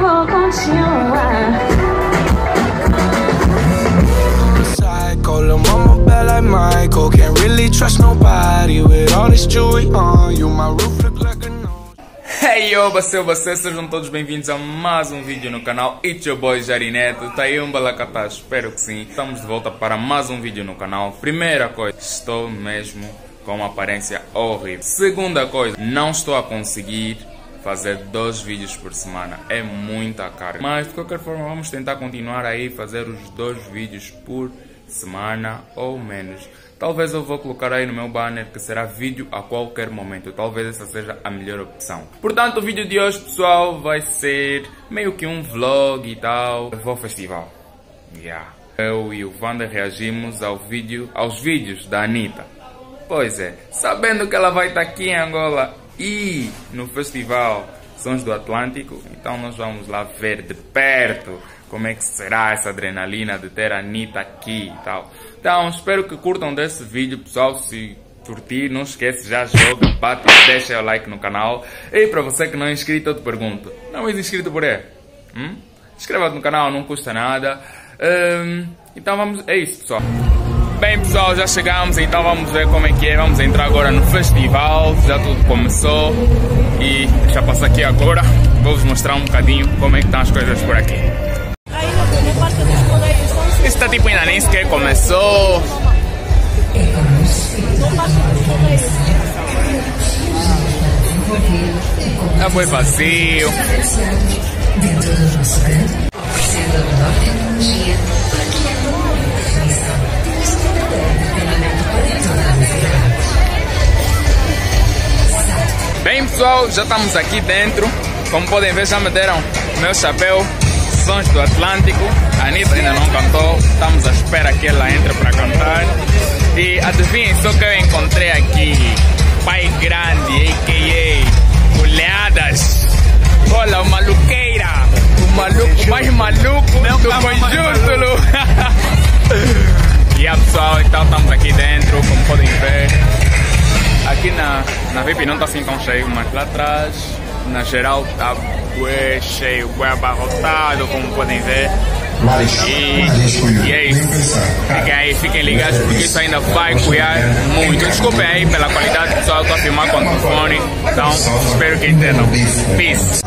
vou continuar. Psycho, mama bad like Michael. Can't really trust nobody with all this jewelry on you. My roof look like a no. Hey yo, você, sejam todos bem-vindos a mais um vídeo no canal. It's your boy Jarineto, tá aí um balacatá, espero que sim. Estamos de volta para mais um vídeo no canal. Primeira coisa, estou mesmo com uma aparência horrível. Segunda coisa, não estou a conseguir fazer 2 vídeos por semana, é muita carga, mas de qualquer forma vamos tentar continuar aí, fazer os 2 vídeos por semana ou menos. Talvez eu vou colocar aí no meu banner que será vídeo a qualquer momento, talvez essa seja a melhor opção. Portanto, o vídeo de hoje, pessoal, vai ser meio que um vlog e tal. Eu vou ao festival, eu e o Vanda reagimos aos vídeos da Anitta. Pois é, sabendo que ela vai estar aqui em Angola e no festival Sons do Atlântico, então nós vamos lá ver de perto como é que será essa adrenalina de ter a Anitta aqui e tal. Então espero que curtam desse vídeo, pessoal. Se curtir, não esquece, já joga, bate, deixa o like no canal. E para você que não é inscrito, eu te pergunto, não é inscrito por aí? Inscreva-se no canal, não custa nada. Então vamos, é isso, pessoal. Bem, pessoal, já chegamos, então vamos ver como é que é. Vamos entrar agora no festival, já tudo começou. E já passar aqui agora, vou-vos mostrar um bocadinho como é que estão as coisas por aqui. Isso está tipo ainda nem sequer começou. Já foi vazio. Bem, pessoal, já estamos aqui dentro. Como podem ver, já me deram o meu chapéu. Sons do Atlântico. A Anitta ainda não cantou. Estamos à espera que ela entre para cantar. E adivinhem só que eu encontrei aqui. Pai Grande, a.k.a. Oleadas. Olha, o maluqueira. O maluco mais maluco do conjunto. E aí, pessoal, então estamos aqui dentro, como podem ver. Aqui na VIP não está assim tão cheio, mas lá atrás, na geral, está bué cheio, bué abarrotado, como podem ver. E é isso. Fiquem aí, fiquem ligados, porque isso ainda vai cuidar muito. Desculpem aí pela qualidade, pessoal, eu estou a filmar com o telefone, então espero que entendam. Peace!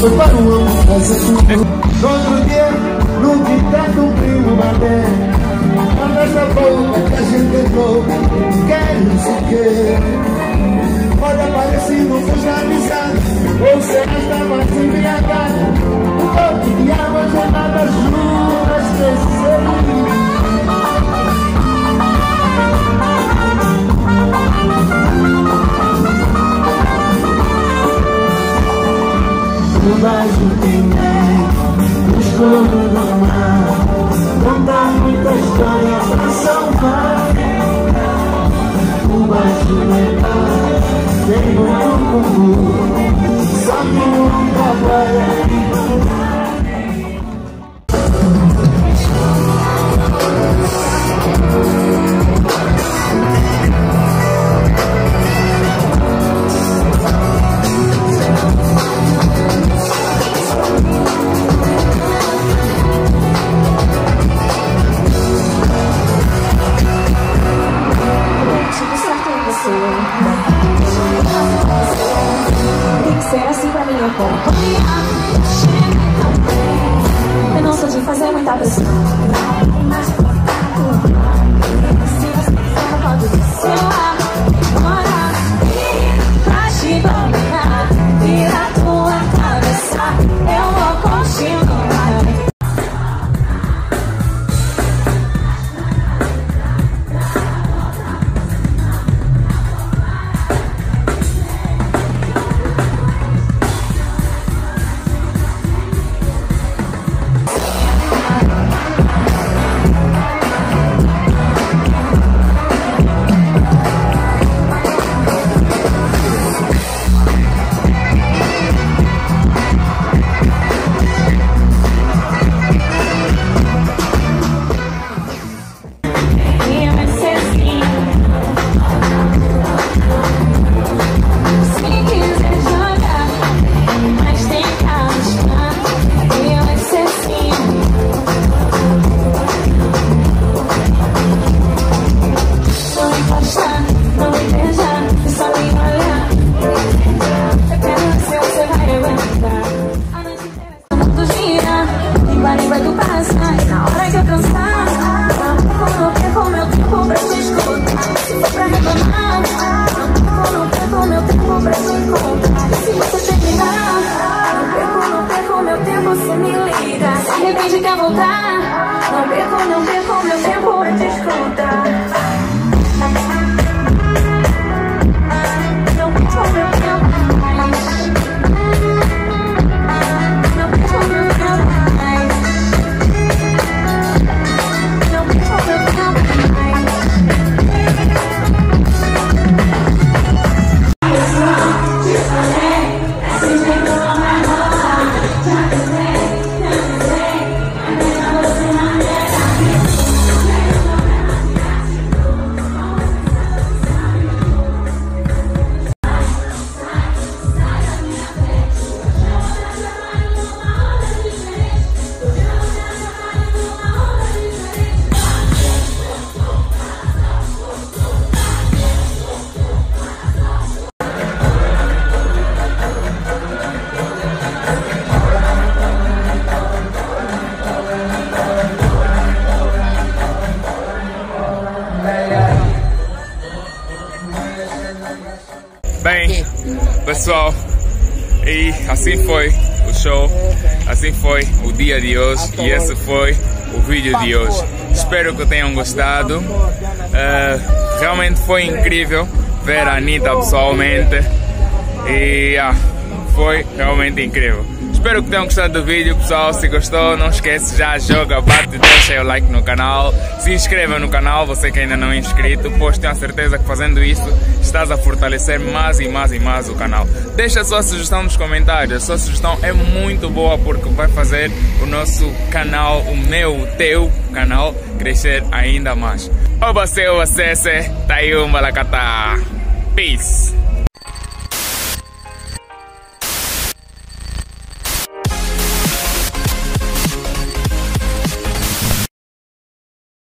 Foi para o ano, mas é tudo. Outro dia, num ditado, um primo bater. A nossa boca que a gente entrou, quero se querer. Pode aparecer no fuscalizado, ou será que estava se embriagado? Outro dia, uma jornada junto, esqueceu de mim. vais entender o escondo do mar. Contar muita história pra salvar. O baixo legal tem muito comum, só que nunca vai. Tem que ser assim pra minha conta. Eu não sou de fazer muita pressão. Se você quiser, eu posso do seu lado. Morar, pra te dominar, virar tua cabeça. Eu vou continuar. Bem, pessoal, e assim foi o show, assim foi o dia de hoje e esse foi o vídeo de hoje. Espero que tenham gostado. Realmente foi incrível ver a Anitta pessoalmente e foi realmente incrível. Espero que tenham gostado do vídeo, pessoal. Se gostou, não esquece, já joga, bate, deixa o like no canal. Se inscreva no canal, você que ainda não é inscrito, pois tenho a certeza que fazendo isso estás a fortalecer mais e mais e mais o canal. Deixa a sua sugestão nos comentários. A sua sugestão é muito boa porque vai fazer o nosso canal, o meu, o teu canal, crescer ainda mais. Oba seu, acesse, Tayum Balacatá. Peace!